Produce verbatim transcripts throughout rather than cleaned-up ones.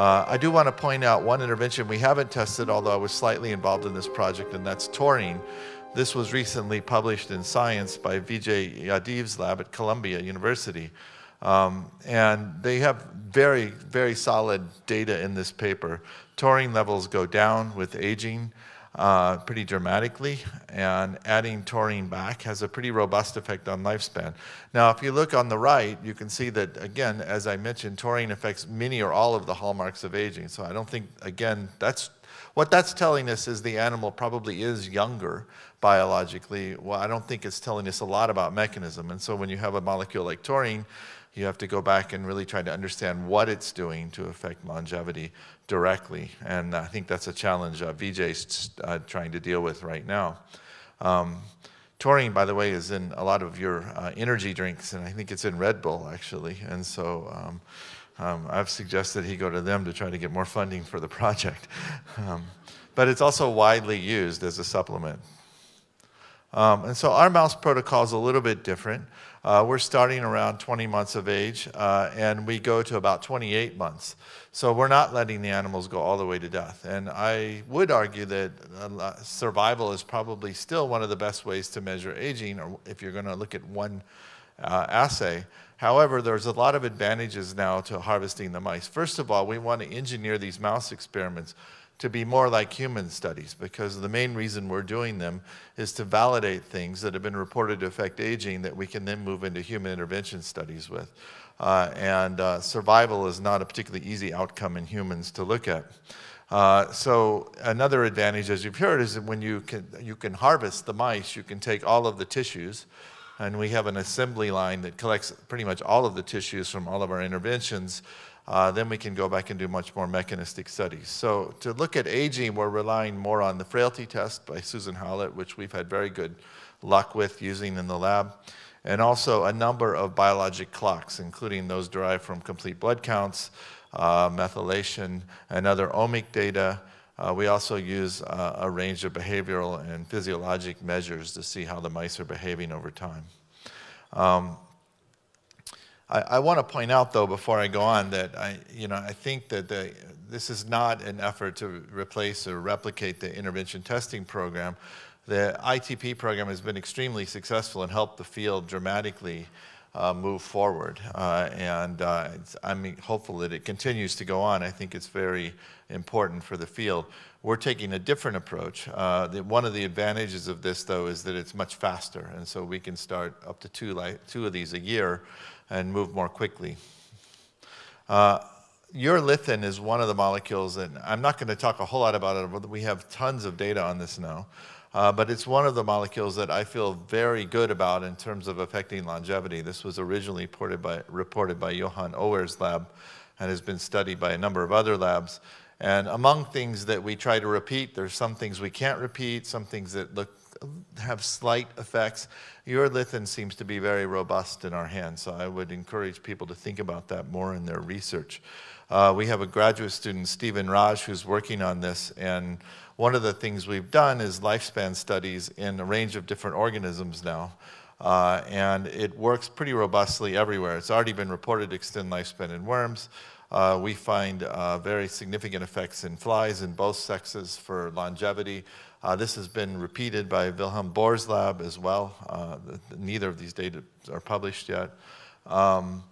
Uh, I do want to point out one intervention we haven't tested, although I was slightly involved in this project, and that's taurine. This was recently published in Science by Vijay Yadav's lab at Columbia University. Um, and they have very, very solid data in this paper. Taurine levels go down with aging uh, pretty dramatically, and adding taurine back has a pretty robust effect on lifespan. Now, if you look on the right, you can see that, again, as I mentioned, taurine affects many or all of the hallmarks of aging. So I don't think, again, that's what that's telling us is the animal probably is younger biologically. Well, I don't think it's telling us a lot about mechanism. And so when you have a molecule like taurine, you have to go back and really try to understand what it's doing to affect longevity directly. And I think that's a challenge uh, Vijay's uh, trying to deal with right now. Um, taurine, by the way, is in a lot of your uh, energy drinks, and I think it's in Red Bull, actually. And so um, um, I've suggested he go to them to try to get more funding for the project. Um, but it's also widely used as a supplement. Um, and so our mouse protocol is a little bit different. Uh, we're starting around twenty months of age, uh, and we go to about twenty-eight months. So we're not letting the animals go all the way to death. And I would argue that uh, survival is probably still one of the best ways to measure aging, or if you're going to look at one uh, assay. However, there's a lot of advantages now to harvesting the mice. First of all, we want to engineer these mouse experiments to be more like human studies, because the main reason we're doing them is to validate things that have been reported to affect aging that we can then move into human intervention studies with. Uh, and uh, survival is not a particularly easy outcome in humans to look at. Uh, so another advantage, as you've heard, is that when you can, you can harvest the mice, you can take all of the tissues, and we have an assembly line that collects pretty much all of the tissues from all of our interventions. Uh, then we can go back and do much more mechanistic studies. So to look at aging, we're relying more on the frailty test by Susan Hallett, which we've had very good luck with using in the lab, and also a number of biologic clocks, including those derived from complete blood counts, uh, methylation, and other omic data. Uh, we also use uh, a range of behavioral and physiologic measures to see how the mice are behaving over time. Um, I, I want to point out, though, before I go on, that I, you know, I think that the, this is not an effort to replace or replicate the intervention testing program. The I T P program has been extremely successful and helped the field dramatically uh, move forward. Uh, and uh, it's, I'm hopeful that it continues to go on. I think it's very important for the field. We're taking a different approach. Uh, the, one of the advantages of this, though, is that it's much faster. And so we can start up to two, like, two of these a year and move more quickly. Uh, Urolithin is one of the molecules, and I'm not going to talk a whole lot about it, but we have tons of data on this now. Uh, but it's one of the molecules that I feel very good about in terms of affecting longevity. This was originally reported by, reported by Johann Ower's lab and has been studied by a number of other labs. And among things that we try to repeat, there's some things we can't repeat, some things that look have slight effects. Urolithin seems to be very robust in our hands, so I would encourage people to think about that more in their research. Uh, we have a graduate student, Stephen Raj, who's working on this, and one of the things we've done is lifespan studies in a range of different organisms now, uh, and it works pretty robustly everywhere. It's already been reported to extend lifespan in worms. Uh, we find uh, very significant effects in flies in both sexes for longevity. Uh, this has been repeated by Wilhelm Bohr's lab as well. Uh, the, neither of these data are published yet. Um,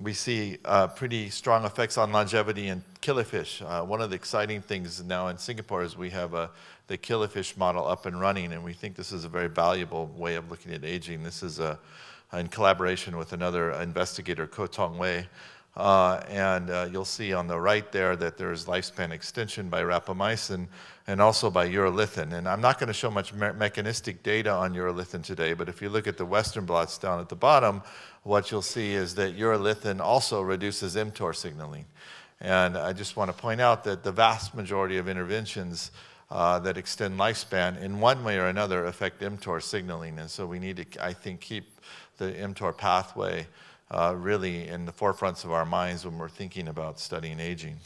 we see uh, pretty strong effects on longevity in killifish. Uh, one of the exciting things now in Singapore is we have a, the killifish model up and running, and we think this is a very valuable way of looking at aging. This is a, in collaboration with another investigator, Ko Tong Wei. Uh, and uh, you'll see on the right there that there is lifespan extension by rapamycin and also by urolithin. And I'm not going to show much me mechanistic data on urolithin today, but if you look at the Western blots down at the bottom, what you'll see is that urolithin also reduces mTOR signaling. And I just want to point out that the vast majority of interventions uh, that extend lifespan in one way or another affect mTOR signaling. And so we need to, I think, keep the mTOR pathway Uh, really in the forefronts of our minds when we're thinking about studying aging.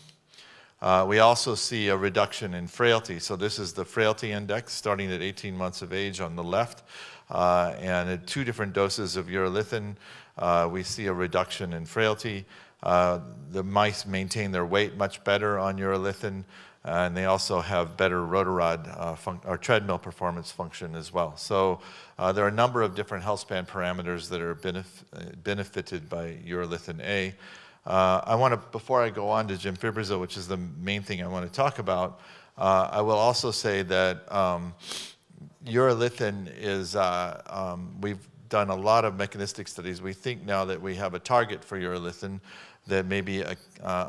Uh, we also see a reduction in frailty. So this is the frailty index starting at eighteen months of age on the left. Uh, and at two different doses of urolithin, uh, we see a reduction in frailty. Uh, the mice maintain their weight much better on urolithin, uh, and they also have better rotarod uh, func or treadmill performance function as well. So uh, there are a number of different health span parameters that are benef benefited by urolithin A. Uh, I want to, before I go on to gemfibrozil, which is the main thing I want to talk about, uh, I will also say that um, urolithin is, uh, um, we've done a lot of mechanistic studies. We think now that we have a target for urolithin that may be uh,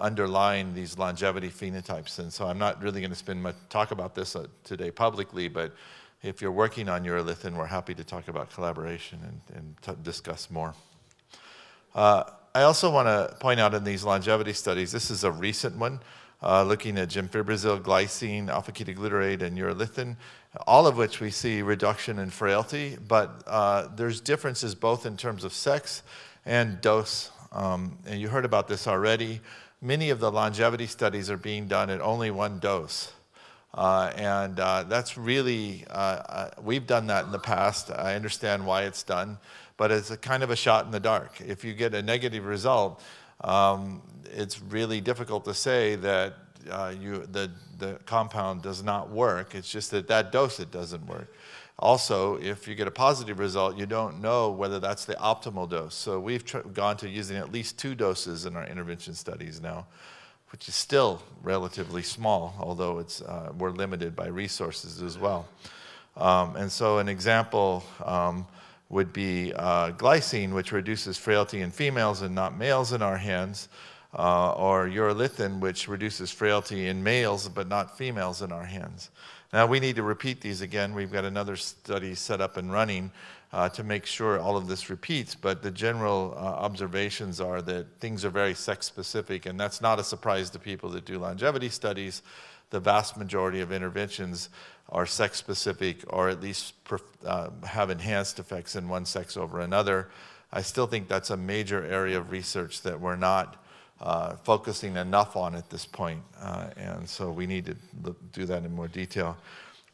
underlying these longevity phenotypes. And so I'm not really going to spend much talk about this uh, today publicly, but if you're working on urolithin, we're happy to talk about collaboration and, and t discuss more. Uh, I also want to point out in these longevity studies, this is a recent one, uh, looking at gemfibrozil, glycine, alpha-ketoglutarate, and urolithin, all of which we see reduction in frailty, but uh, there's differences both in terms of sex and dose. Um, and you heard about this already. Many of the longevity studies are being done at only one dose. Uh, and uh, that's really, uh, uh, we've done that in the past. I understand why it's done, but it's a kind of a shot in the dark. If you get a negative result, um, it's really difficult to say that uh, you, the, the compound does not work. It's just that that dose, it doesn't work. Also, if you get a positive result, you don't know whether that's the optimal dose. So we've tr gone to using at least two doses in our intervention studies now, which is still relatively small, although it's, uh, we're limited by resources as well. Um, and so an example um, would be uh, glycine, which reduces frailty in females and not males in our hands, uh, or urolithin, which reduces frailty in males but not females in our hands. Now, we need to repeat these again. We've got another study set up and running uh, to make sure all of this repeats, but the general uh, observations are that things are very sex-specific, and that's not a surprise to people that do longevity studies. The vast majority of interventions are sex-specific or at least uh, have enhanced effects in one sex over another. I still think that's a major area of research that we're not uh, focusing enough on at this point, uh, and so we need to do that in more detail.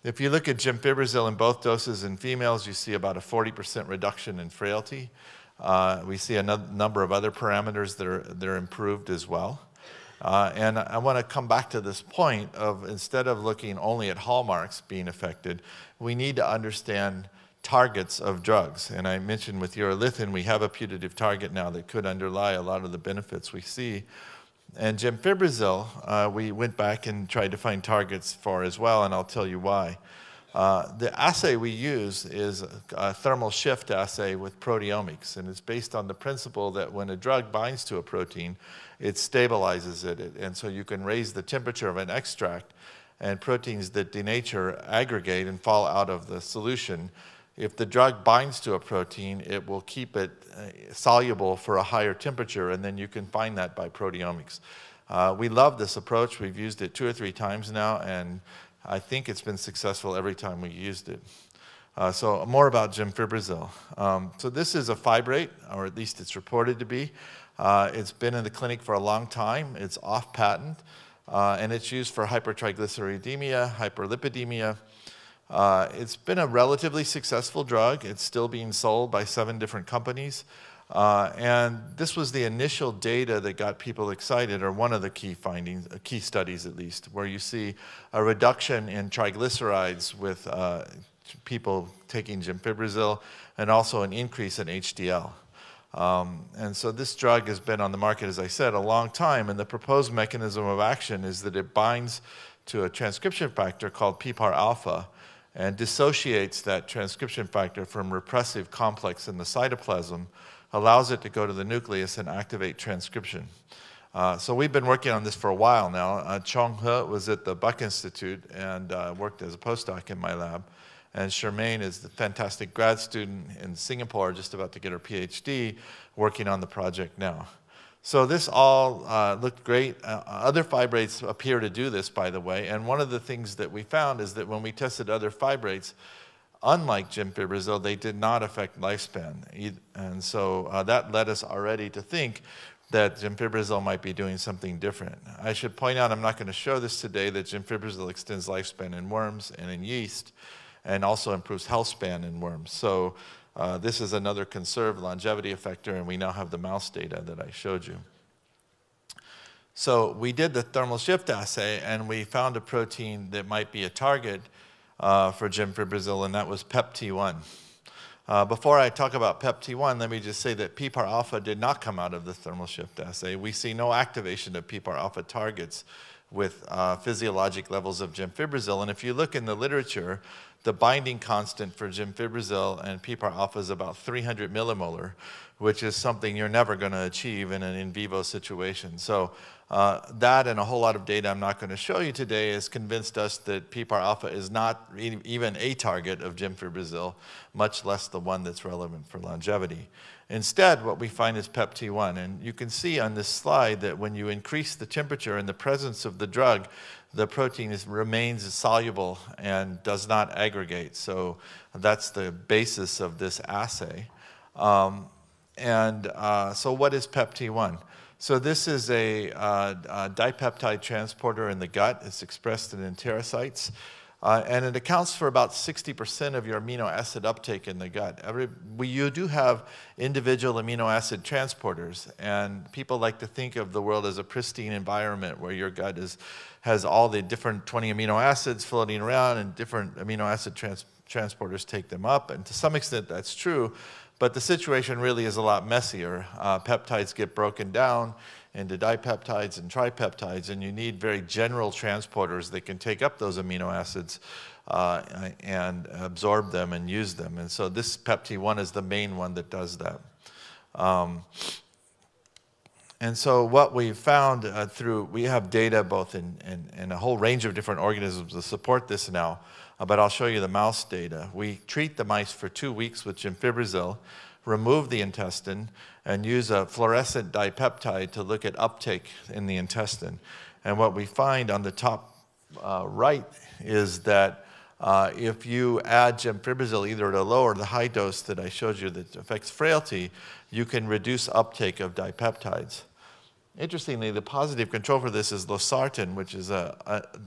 If you look at gemfibrozil in both doses in females, you see about a forty percent reduction in frailty. Uh, we see a number of other parameters that are, that are improved as well. Uh, and I want to come back to this point of, instead of looking only at hallmarks being affected, we need to understand targets of drugs. And I mentioned with urolithin, we have a putative target now that could underlie a lot of the benefits we see. And gemfibrozil, uh, we went back and tried to find targets for as well, and I'll tell you why. Uh, the assay we use is a thermal shift assay with proteomics, and it's based on the principle that when a drug binds to a protein, it stabilizes it, and so you can raise the temperature of an extract, and proteins that denature aggregate and fall out of the solution. If the drug binds to a protein, it will keep it soluble for a higher temperature, and then you can find that by proteomics. Uh, we love this approach. We've used it two or three times now, and I think it's been successful every time we used it. Uh, so more about gemfibrozil. Um, so this is a fibrate, or at least it's reported to be. Uh, it's been in the clinic for a long time. It's off patent, uh, and it's used for hypertriglyceridemia, hyperlipidemia. Uh, it's been a relatively successful drug. It's still being sold by seven different companies. Uh, and this was the initial data that got people excited, or one of the key findings, uh, key studies at least, where you see a reduction in triglycerides with uh, people taking gemfibrozil, and also an increase in H D L. Um, and so this drug has been on the market, as I said, a long time, and the proposed mechanism of action is that it binds to a transcription factor called P P A R alpha and dissociates that transcription factor from repressive complex in the cytoplasm, allows it to go to the nucleus and activate transcription. Uh, so we've been working on this for a while now. Uh, Chong He was at the Buck Institute and uh, worked as a postdoc in my lab. And Charmaine is the fantastic grad student in Singapore, just about to get her PhD, working on the project now. So this all uh, looked great. Uh, other fibrates appear to do this, by the way. And one of the things that we found is that when we tested other fibrates, unlike gemfibrozil, they did not affect lifespan. And so uh, that led us already to think that gemfibrozil might be doing something different. I should point out, I'm not going to show this today, that gemfibrozil extends lifespan in worms and in yeast, and also improves health span in worms. So uh, this is another conserved longevity effector, and we now have the mouse data that I showed you. So we did the thermal shift assay, and we found a protein that might be a target uh, for gemfibrozil, and that was P E P T one. Uh, before I talk about P E P T one, let me just say that P P A R alpha did not come out of the thermal shift assay. We see no activation of P P A R alpha targets with uh, physiologic levels of gemfibrozil. And if you look in the literature, the binding constant for gemfibrozil and P P A R alpha is about three hundred millimolar, which is something you're never going to achieve in an in vivo situation. So uh, that and a whole lot of data I'm not going to show you today has convinced us that P P A R alpha is not e even a target of gemfibrozil, much less the one that's relevant for longevity. Instead, what we find is P E P T one. And you can see on this slide that when you increase the temperature in the presence of the drug, the protein is, remains soluble and does not aggregate. So that's the basis of this assay. Um, and uh, so what is P E P T one? So this is a, uh, a dipeptide transporter in the gut. It's expressed in enterocytes. Uh, and it accounts for about sixty percent of your amino acid uptake in the gut. Every, we, you do have individual amino acid transporters, and people like to think of the world as a pristine environment where your gut is, has all the different twenty amino acids floating around, and different amino acid trans, transporters take them up, and to some extent that's true, but the situation really is a lot messier. Uh, peptides get broken down into dipeptides and tripeptides, and you need very general transporters that can take up those amino acids uh, and absorb them and use them. And so this P E P T one is the main one that does that. Um, and so what we've found uh, through, we have data both in, in, in a whole range of different organisms that support this now, uh, but I'll show you the mouse data. We treat the mice for two weeks with gemfibrozil, remove the intestine, and use a fluorescent dipeptide to look at uptake in the intestine. And what we find on the top uh, right is that uh, if you add gemfibrozil either at a low or the high dose that I showed you that affects frailty, you can reduce uptake of dipeptides. Interestingly, the positive control for this is losartan, which is a,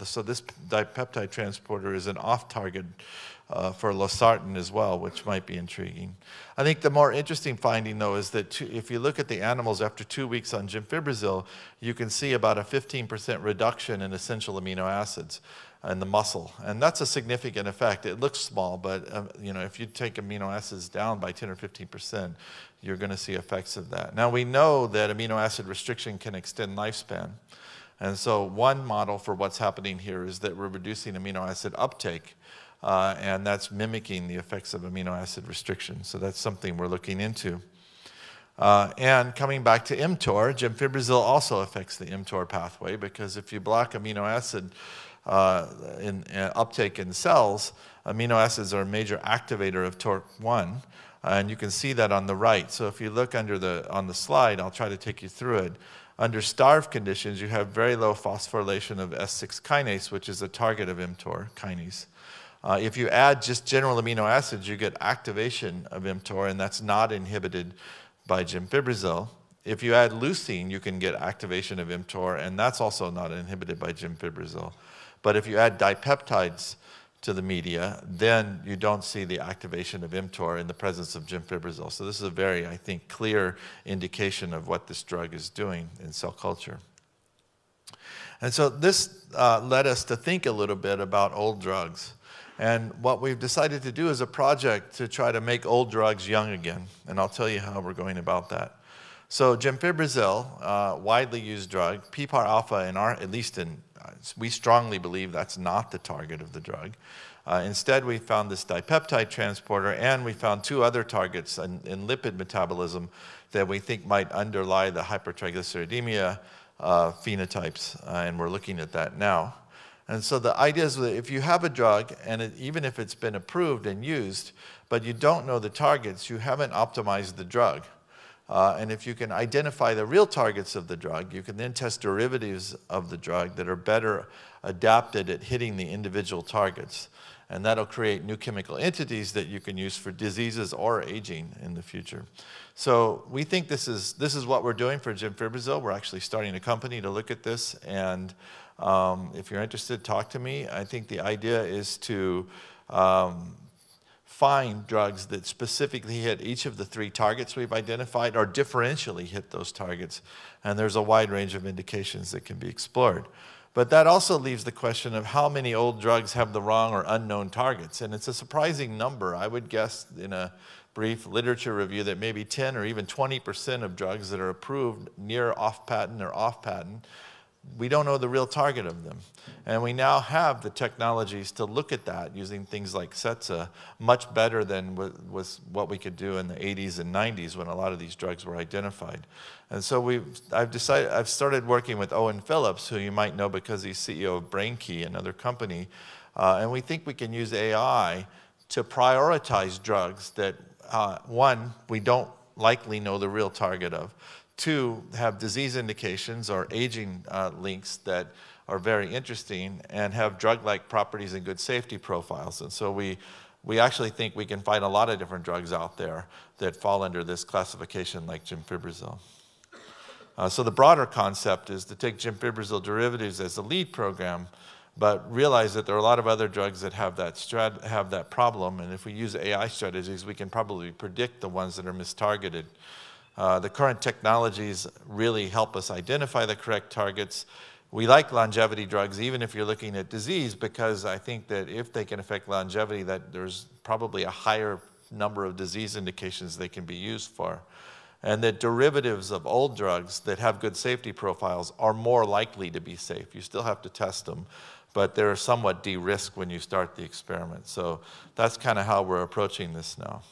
a so this dipeptide transporter is an off-target Uh, for losartan as well, which might be intriguing. I think the more interesting finding, though, is that two, if you look at the animals after two weeks on gemfibrozil, you can see about a fifteen percent reduction in essential amino acids in the muscle. And that's a significant effect. It looks small, but um, you know, if you take amino acids down by ten or fifteen percent, you're going to see effects of that. Now, we know that amino acid restriction can extend lifespan. And so one model for what's happening here is that we're reducing amino acid uptake. Uh, and that's mimicking the effects of amino acid restriction. So that's something we're looking into. Uh, and coming back to mTOR, gemfibrozil also affects the mTOR pathway, because if you block amino acid uh, in, uh, uptake in cells, amino acids are a major activator of T O R C one, and you can see that on the right. So if you look under the, on the slide, I'll try to take you through it. Under starved conditions, you have very low phosphorylation of S six kinase, which is a target of mTOR kinase. Uh, if you add just general amino acids, you get activation of mTOR, and that's not inhibited by gemfibrozil. If you add leucine, you can get activation of mTOR, and that's also not inhibited by gemfibrozil. But if you add dipeptides to the media, then you don't see the activation of mTOR in the presence of gemfibrozil. So this is a very, I think, clear indication of what this drug is doing in cell culture. And so this uh, led us to think a little bit about old drugs. And what we've decided to do is a project to try to make old drugs young again. And I'll tell you how we're going about that. So gemfibrozil, uh, widely used drug, P P A R alpha, in our, at least in, uh, we strongly believe that's not the target of the drug. Uh, instead, we found this dipeptide transporter, and we found two other targets in, in lipid metabolism that we think might underlie the hypertriglyceridemia uh, phenotypes, uh, and we're looking at that now. And so the idea is that if you have a drug, and it, even if it's been approved and used, but you don't know the targets, you haven't optimized the drug. Uh, and if you can identify the real targets of the drug, you can then test derivatives of the drug that are better adapted at hitting the individual targets. And that'll create new chemical entities that you can use for diseases or aging in the future. So we think this is, this is what we're doing for gemfibrozil. We're actually starting a company to look at this. And um, if you're interested, talk to me. I think the idea is to um, find drugs that specifically hit each of the three targets we've identified or differentially hit those targets. And there's a wide range of indications that can be explored. But that also leaves the question of how many old drugs have the wrong or unknown targets. And it's a surprising number. I would guess in a brief literature review that maybe ten or even twenty percent of drugs that are approved near off-patent or off-patent, we don't know the real target of them. And we now have the technologies to look at that using things like CETSA much better than was what we could do in the eighties and nineties when a lot of these drugs were identified. And so we've, I've decided, I've started working with Owen Phillips, who you might know because he's C E O of BrainKey, another company. Uh, and we think we can use A I to prioritize drugs that, uh, one, we don't likely know the real target of. Two, have disease indications or aging uh, links that are very interesting and have drug-like properties and good safety profiles. And so we, we actually think we can find a lot of different drugs out there that fall under this classification like gemfibrozil. Uh, so the broader concept is to take gemfibrozil derivatives as the lead program, but realize that there are a lot of other drugs that have that, strat have that problem. And if we use A I strategies, we can probably predict the ones that are mistargeted. Uh, the current technologies really help us identify the correct targets. We like longevity drugs, even if you're looking at disease, because I think that if they can affect longevity, that there's probably a higher number of disease indications they can be used for. And that derivatives of old drugs that have good safety profiles are more likely to be safe. You still have to test them, but they're somewhat de-risked when you start the experiment. So that's kind of how we're approaching this now.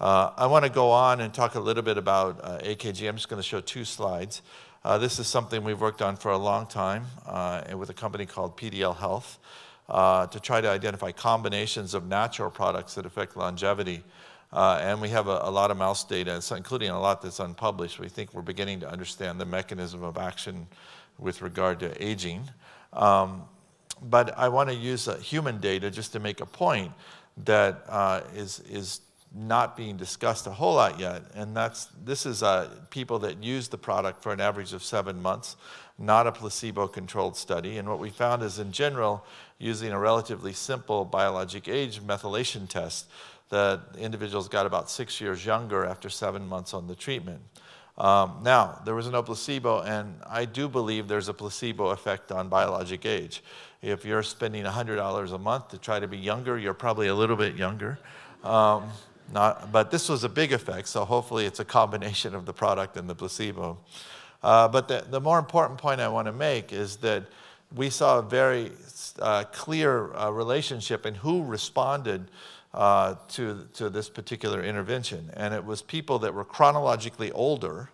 Uh, I want to go on and talk a little bit about uh, A K G. I'm just going to show two slides. Uh, this is something we've worked on for a long time uh, with a company called P D L Health uh, to try to identify combinations of natural products that affect longevity. Uh, and we have a, a lot of mouse data, including a lot that's unpublished. We think we're beginning to understand the mechanism of action with regard to aging. Um, but I want to use uh, human data just to make a point that uh, is, is not being discussed a whole lot yet, and that's this is uh, people that use the product for an average of seven months, not a placebo-controlled study. And what we found is, in general, using a relatively simple biologic age methylation test, that individuals got about six years younger after seven months on the treatment. Um, now, there was no placebo, and I do believe there's a placebo effect on biologic age. If you're spending one hundred dollars a month to try to be younger, you're probably a little bit younger. Um, Not, but this was a big effect, so hopefully it's a combination of the product and the placebo. Uh, but the, the more important point I want to make is that we saw a very uh, clear uh, relationship in who responded uh, to, to this particular intervention. And it was people that were chronologically older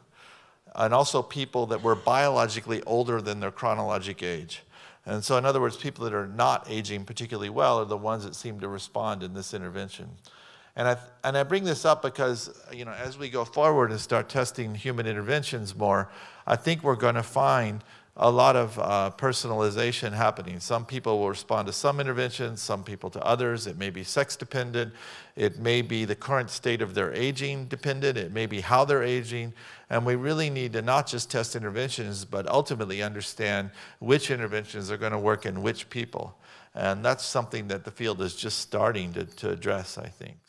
and also people that were biologically older than their chronologic age. And so in other words, people that are not aging particularly well are the ones that seem to respond in this intervention. And I, and I bring this up because, you know, as we go forward and start testing human interventions more, I think we're going to find a lot of uh, personalization happening. Some people will respond to some interventions, some people to others. It may be sex dependent. It may be the current state of their aging dependent. It may be how they're aging. And we really need to not just test interventions, but ultimately understand which interventions are going to work in which people. And that's something that the field is just starting to, to address, I think.